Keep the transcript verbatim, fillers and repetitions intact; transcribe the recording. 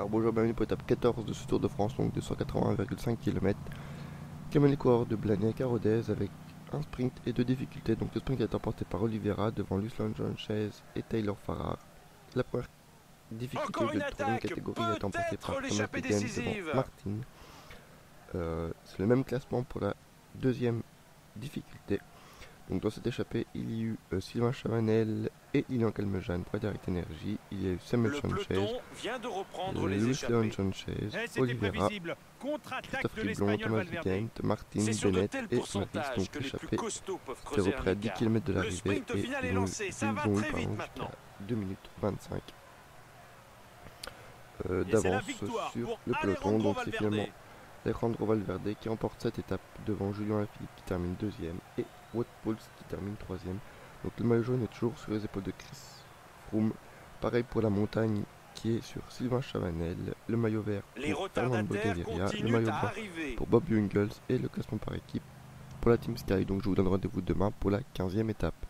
par Beaujour, bienvenue pour l'étape quatorze de ce Tour de France, donc deux cent quatre-vingts virgule cinq kilomètres, qui amène les coureurs de Blagnac à Rodez avec un sprint et deux difficultés. Donc le sprint est emporté par Oliveira devant Lucien Sanchez et Tyler Farrar. La première difficulté de la troisième catégorie est emportée par Thomas De Gendt devant Martin. Euh, C'est le même classement pour la deuxième difficulté. Donc dans cette échappée, il y a eu euh, Sylvain Chavanel et Lilian Calmejane pour Direct Énergie. Il y a eu Samuel Sanchez, Lucien Sanchez, Oliveira, Christophe Riblon, Thomas De Gendt, Martin Benet et Mathis. Donc l'échappée était reprise à dix kilomètres de l'arrivée et ils ont eu par exemple deux minutes vingt-cinq euh, d'avance sur le peloton. Donc c'est finalement Alejandro Valverde qui emporte cette étape devant Julian Alaphilippe qui termine deuxième et Wout Poels qui termine troisième. Donc le maillot jaune est toujours sur les épaules de Chris Froome. Pareil pour la montagne qui est sur Sylvain Chavanel. Le maillot vert pour Alejandro Valverde, le maillot blanc pour Bob Jungels et le classement par équipe pour la Team Sky. Donc je vous donne rendez-vous demain pour la quinzième étape.